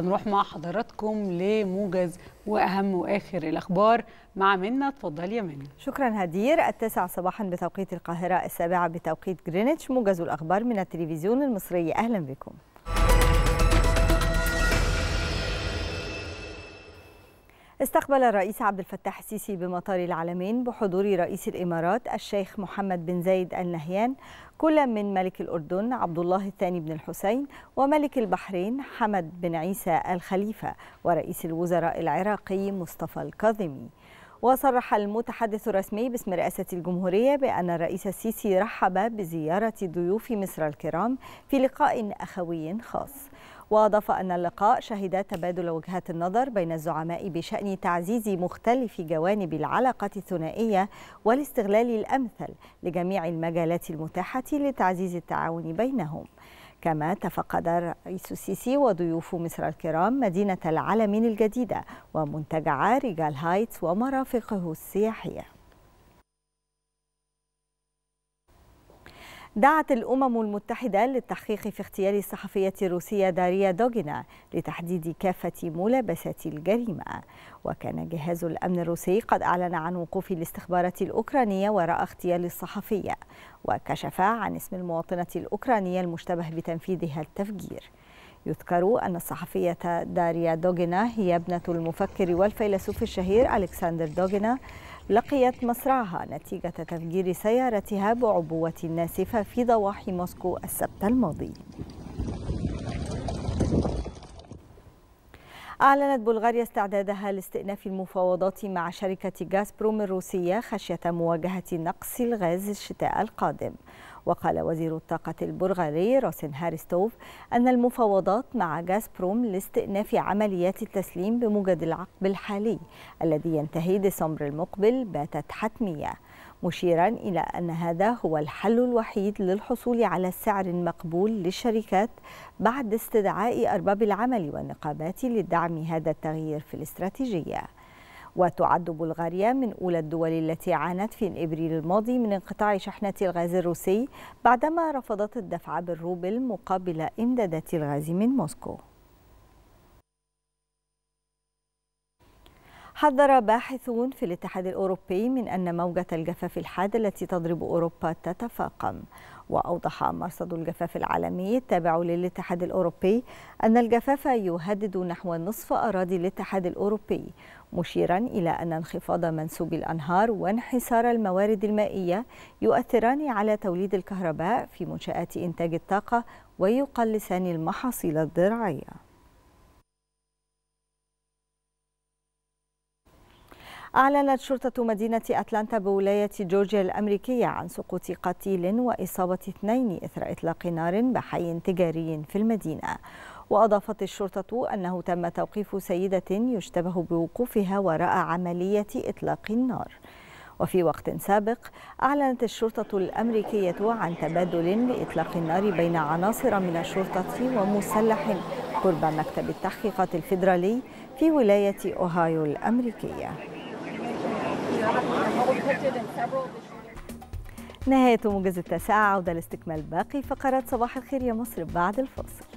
هنروح مع حضراتكم لموجز واهم واخر الاخبار مع منى. اتفضلي يا منى. شكرا هدير. 9 صباحا بتوقيت القاهره، 7 بتوقيت جرينتش، موجز الاخبار من التلفزيون المصري. اهلا بكم. استقبل الرئيس عبد الفتاح السيسي بمطار العلمين بحضور رئيس الإمارات الشيخ محمد بن زايد آل نهيان، كل من ملك الأردن عبد الله الثاني بن الحسين، وملك البحرين حمد بن عيسى الخليفة، ورئيس الوزراء العراقي مصطفى الكاظمي. وصرح المتحدث الرسمي باسم رئاسة الجمهورية بأن الرئيس السيسي رحب بزيارة ضيوف مصر الكرام في لقاء أخوي خاص، واضاف ان اللقاء شهد تبادل وجهات النظر بين الزعماء بشان تعزيز مختلف جوانب العلاقه الثنائيه والاستغلال الامثل لجميع المجالات المتاحه لتعزيز التعاون بينهم. كما تفقد الرئيس السيسي وضيوف مصر الكرام مدينه العلمين الجديده ومنتجع ريجال هايتس ومرافقه السياحيه. دعت الأمم المتحدة للتحقيق في اغتيال الصحفية الروسية داريا دوغينا لتحديد كافة ملابسات الجريمة. وكان جهاز الأمن الروسي قد أعلن عن وقوف الاستخبارات الأوكرانية وراء اغتيال الصحفية، وكشف عن اسم المواطنة الأوكرانية المشتبه بتنفيذها التفجير. يذكر أن الصحفية داريا دوغينا هي ابنة المفكر والفيلسوف الشهير ألكسندر دوغينا، لقيت مصرعها نتيجة تفجير سيارتها بعبوة ناسفة في ضواحي موسكو السبت الماضي. أعلنت بلغاريا استعدادها لاستئناف المفاوضات مع شركة غازبروم الروسية خشية مواجهة نقص الغاز الشتاء القادم. وقال وزير الطاقة البلغاري روسن هارستوف أن المفاوضات مع غازبروم لاستئناف عمليات التسليم بموجب العقد الحالي الذي ينتهي ديسمبر المقبل باتت حتمية، مشيرا إلى أن هذا هو الحل الوحيد للحصول على سعر مقبول للشركات بعد استدعاء أرباب العمل والنقابات لدعم هذا التغيير في الاستراتيجية. وتعد بلغاريا من أولى الدول التي عانت في إبريل الماضي من انقطاع شحنة الغاز الروسي بعدما رفضت الدفع بالروبل مقابل إمدادات الغاز من موسكو. حذر باحثون في الاتحاد الأوروبي من أن موجة الجفاف الحاد التي تضرب أوروبا تتفاقم. وأوضح مرصد الجفاف العالمي التابع للاتحاد الأوروبي أن الجفاف يهدد نحو نصف أراضي الاتحاد الأوروبي، مشيرا إلى أن انخفاض منسوب الأنهار وانحسار الموارد المائية يؤثران على توليد الكهرباء في منشآت إنتاج الطاقة ويقلصان المحاصيل الزراعية. أعلنت شرطة مدينة أتلانتا بولاية جورجيا الأمريكية عن سقوط قتيل وإصابة 2 إثر إطلاق نار بحي تجاري في المدينة. وأضافت الشرطة أنه تم توقيف سيدة يشتبه بوقوفها وراء عملية إطلاق النار. وفي وقت سابق أعلنت الشرطة الأمريكية عن تبادل لإطلاق النار بين عناصر من الشرطة ومسلح قرب مكتب التحقيقات الفيدرالي في ولاية أوهايو الأمريكية. نهاية موجز التاسعة، عودة لاستكمال باقي فقرات صباح الخير يا مصر بعد الفاصل.